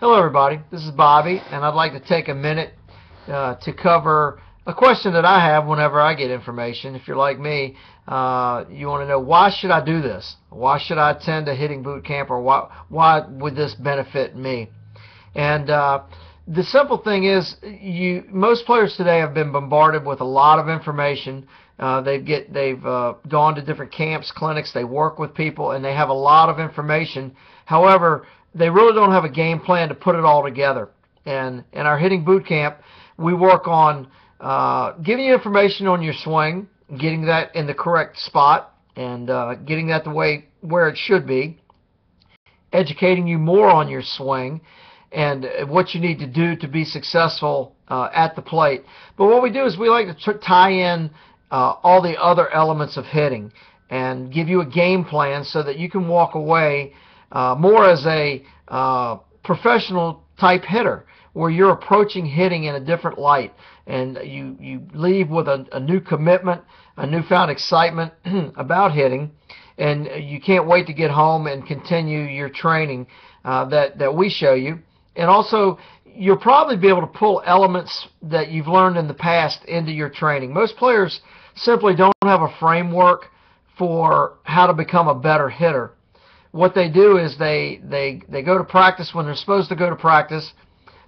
Hello everybody, this is Bobby, and I'd like to take a minute to cover a question that I have whenever I get information. If you're like me, you want to know, why should I do this? Why should I attend a Hitting Boot Camp, or why would this benefit me? And the simple thing is, most players today have been bombarded with a lot of information. They've gone to different camps, clinics, they work with people, and they have a lot of information. However, they really don't have a game plan to put it all together. And in our Hitting Boot Camp, we work on giving you information on your swing, getting that in the correct spot, and getting that the way where it should be, educating you more on your swing and what you need to do to be successful at the plate. But what we do is we like to tie in all the other elements of hitting and give you a game plan so that you can walk away more as a professional type hitter, where you're approaching hitting in a different light, and you leave with a new commitment, a newfound excitement about hitting, and you can't wait to get home and continue your training that we show you. And also, you'll probably be able to pull elements that you've learned in the past into your training. Most players simply don't have a framework for how to become a better hitter. What they do is they go to practice when they're supposed to go to practice.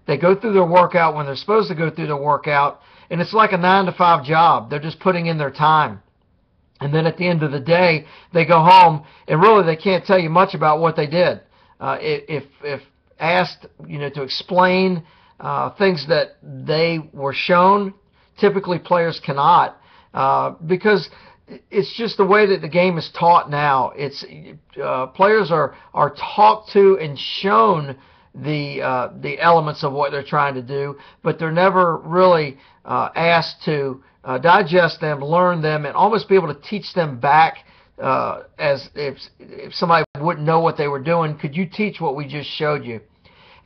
They go through their workout when they're supposed to go through their workout. And it's like a 9-to-5 job. They're just putting in their time. And then at the end of the day, they go home, and really they can't tell you much about what they did. If asked, to explain things that they were shown, typically players cannot, because it's just the way that the game is taught now. It's players are talked to and shown the elements of what they're trying to do, but they're never really asked to digest them, learn them, and almost be able to teach them back. As if somebody wouldn't know what they were doing, could you teach what we just showed you?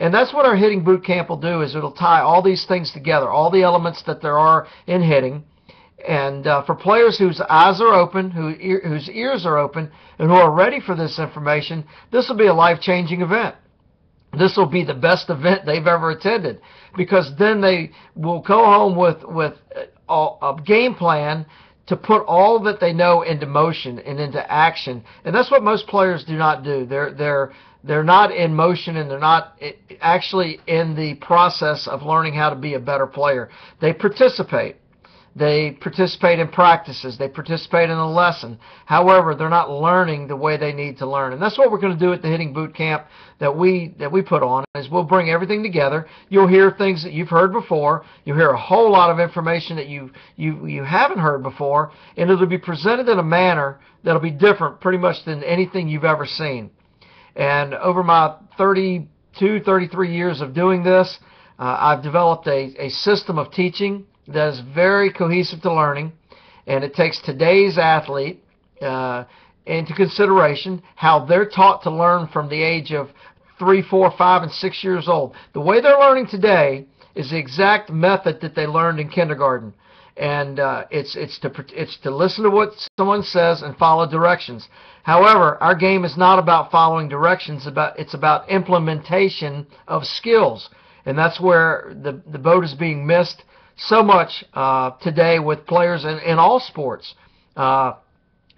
And that's what our Hitting Boot Camp will do, is it'll tie all these things together, all the elements that there are in hitting. And for players whose eyes are open, whose ears are open, and who are ready for this information, this will be a life-changing event. This will be the best event they've ever attended, because then they will go home with a game plan to put all that they know into motion and into action. And that's what most players do not do. They're not in motion, and they're not actually in the process of learning how to be a better player. They participate. They participate in practices. They participate in a lesson. However, they're not learning the way they need to learn. And that's what we're going to do at the Hitting Boot Camp that we put on, is we'll bring everything together. You'll hear things that you've heard before. You'll hear a whole lot of information that you haven't heard before. And it'll be presented in a manner that'll be different pretty much than anything you've ever seen. And over my 32, 33 years of doing this, I've developed a system of teaching that is very cohesive to learning, and it takes today's athlete into consideration, how they're taught to learn from the age of 3, 4, 5, and 6 years old. The way they're learning today is the exact method that they learned in kindergarten, and it's to listen to what someone says and follow directions. However, our game is not about following directions, it's about implementation of skills, and that's where the boat is being missed so much today with players in all sports.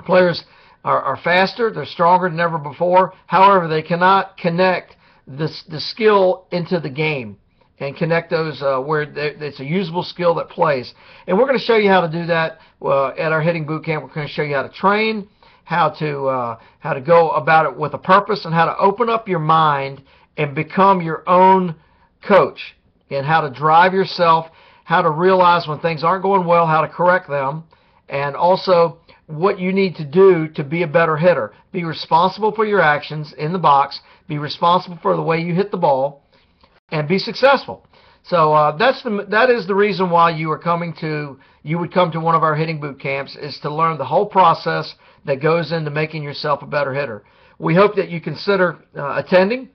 Players are faster, they're stronger than ever before. However, they cannot connect the skill into the game and connect those where it's a usable skill that plays. And we're going to show you how to do that at our Hitting Boot Camp. We're going to show you how to train, how to go about it with a purpose, and how to open up your mind and become your own coach, and how to drive yourself, how to realize when things aren't going well, how to correct them, and also what you need to do to be a better hitter. Be responsible for your actions in the box. Be responsible for the way you hit the ball, and be successful. So that is the reason why you would come to one of our Hitting Boot Camps, is to learn the whole process that goes into making yourself a better hitter. We hope that you consider attending,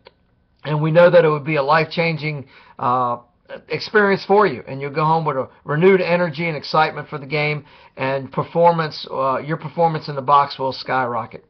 and we know that it would be a life-changing experience for you, and you'll go home with a renewed energy and excitement for the game, and your performance in the box will skyrocket.